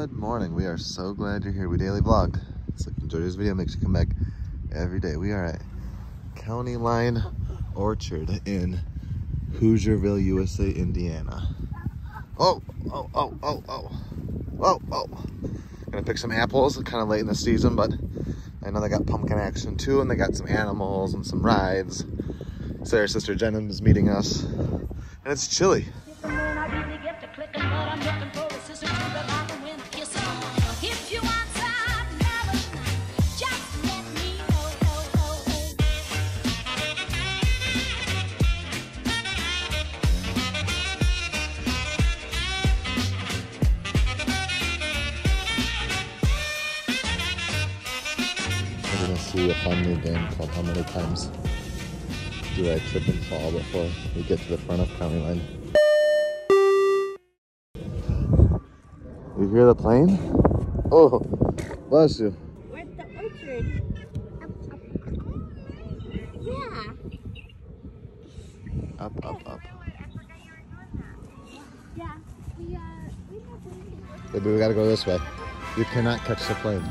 Good morning. We are so glad you're here. We daily vlog. So if you enjoyed this video, make sure you come back every day. We are at County Line Orchard in Hoosierville, USA, Indiana. Oh, oh, oh, oh, oh, oh, oh. Gonna pick some apples. It's kind of late in the season, but I know they got pumpkin action too, and they got some animals and some rides. Sarah's sister Jenna is meeting us, and it's chilly. A fun new game called How Many Times Do I Trip and Fall Before We Get to the Front of County Line. You hear the plane? Oh, bless you. We're at the orchard. Yeah. Up, up, up. Yeah, we gotta go this way. You cannot catch the plane.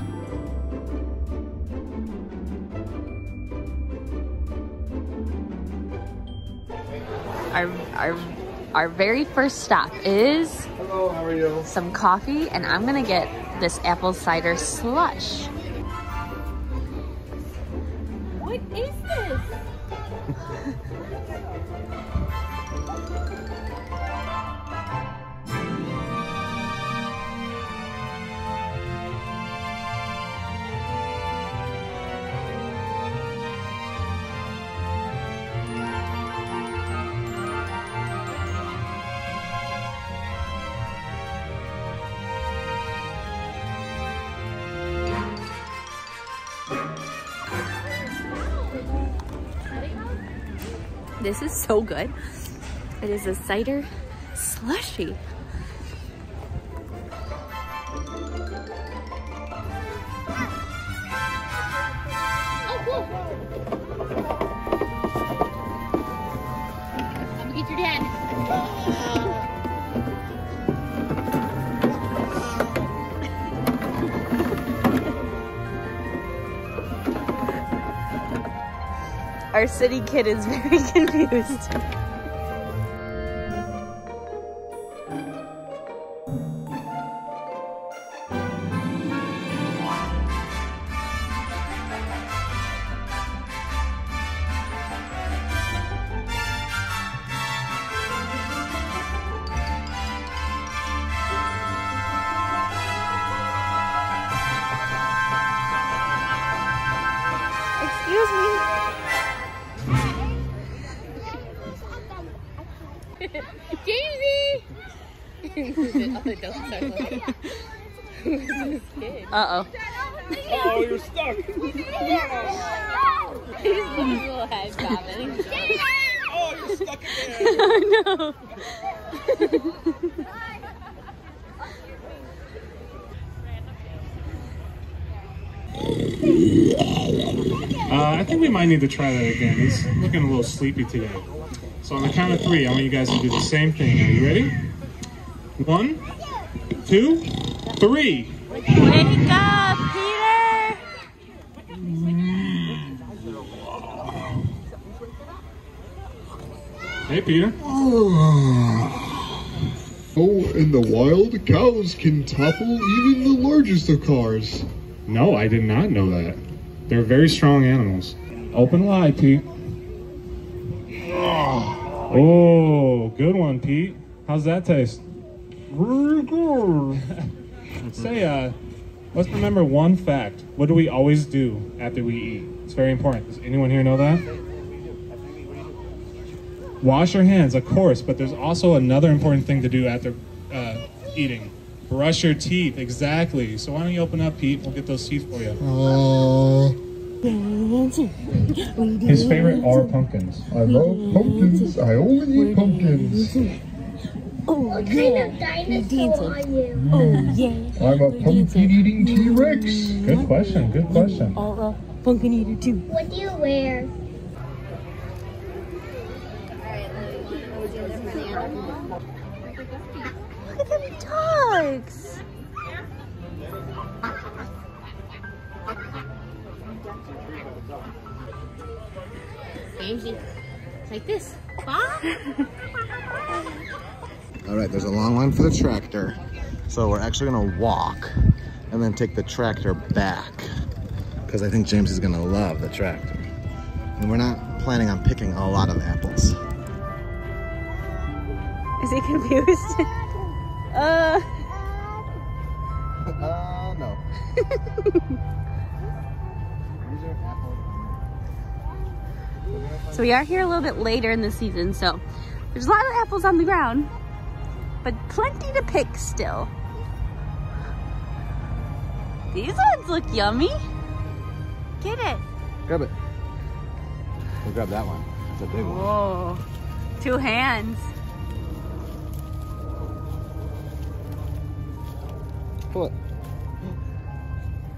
Our very first stop is hello, how are you? Some coffee, and I'm gonna get this apple cider slush. What is this? This is so good. It is a cider slushy. Oh, cool. Come get your dad. Our city kid is very confused. Uh-oh. Oh, you're stuck. Oh, you're stuck in there. Oh, no. I think we might need to try that again. He's looking a little sleepy today. So on the count of three, I want you guys to do the same thing. Are you ready? 1, 2, 3. Wake up, Peter! Hey, Peter. Oh, in the wild, cows can topple even the largest of cars. No, I did not know that. They're very strong animals. Open wide, Pete. Oh, good one, Pete. How's that taste? Really good. Say, let's remember one fact. What do we always do after we eat? It's very important. Does anyone here know that? Wash your hands, of course, but there's also another important thing to do after eating. Brush your teeth, exactly. So why don't you open up, Pete? We'll get those teeth for you. His favorite are pumpkins. I love pumpkins. I only eat pumpkins. Oh, what kind of dinosaur are you? Oh, yeah. I'm a pumpkin-eating T-Rex. Good question, good question. I'm a pumpkin-eater, too. What do you wear? Look at them dogs. usually like this. All right, there's a long line for the tractor. So we're actually gonna walk and then take the tractor back because I think James is gonna love the tractor. And we're not planning on picking a lot of apples. Is he confused? No. So we are here a little bit later in the season, so there's a lot of apples on the ground, but plenty to pick still. These ones look yummy. Get it. Grab it. We'll grab that one. It's a big one. Whoa. Two hands. Pull it.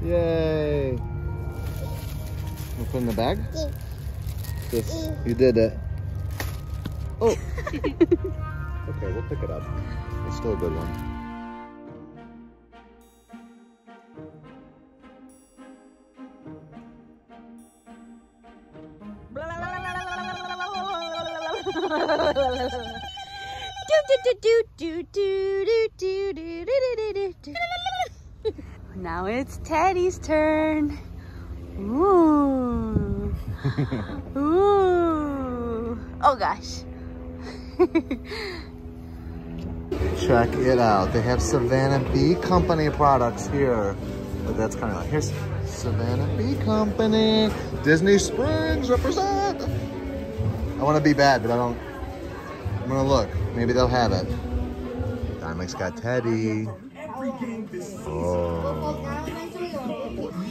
Yay. We'll put it in the bag? Yes. You did it. Oh. Okay, we'll pick it up. It's still a good one. Now it's Teddy's turn. Ooh. Ooh. Oh gosh. Check it out. They have Savannah Bee Company products here. But that's kind of like, here's Savannah Bee Company. Disney Springs represent. I want to be bad, but I don't. I'm going to look. Maybe they'll have it. Dimex got Teddy. Oh.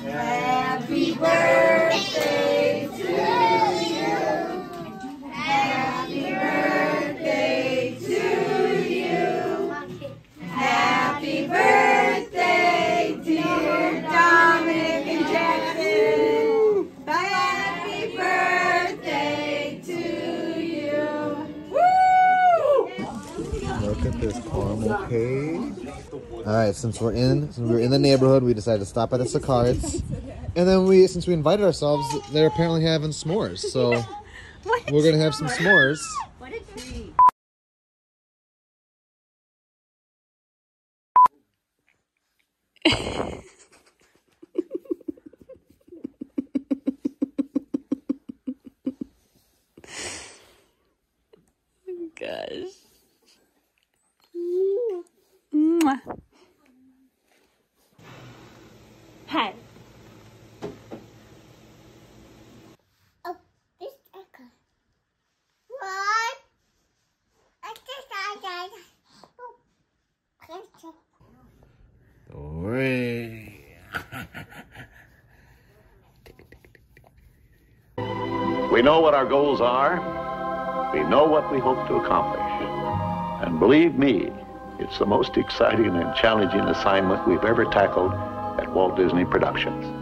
Happy birthday to you. Happy birthday to you. Happy birthday, dear Dominic and Jackson. Happy birthday to you. Woo! Look at this caramel cake. All right, since we were in the neighborhood, we decided to stop at the Sicards, and then since we invited ourselves, they're apparently having s'mores. So we're gonna have some s'mores. What a treat! Gosh. Hi. Oh, this echo. What? We know what our goals are. We know what we hope to accomplish. And believe me, it's the most exciting and challenging assignment we've ever tackled at Walt Disney Productions.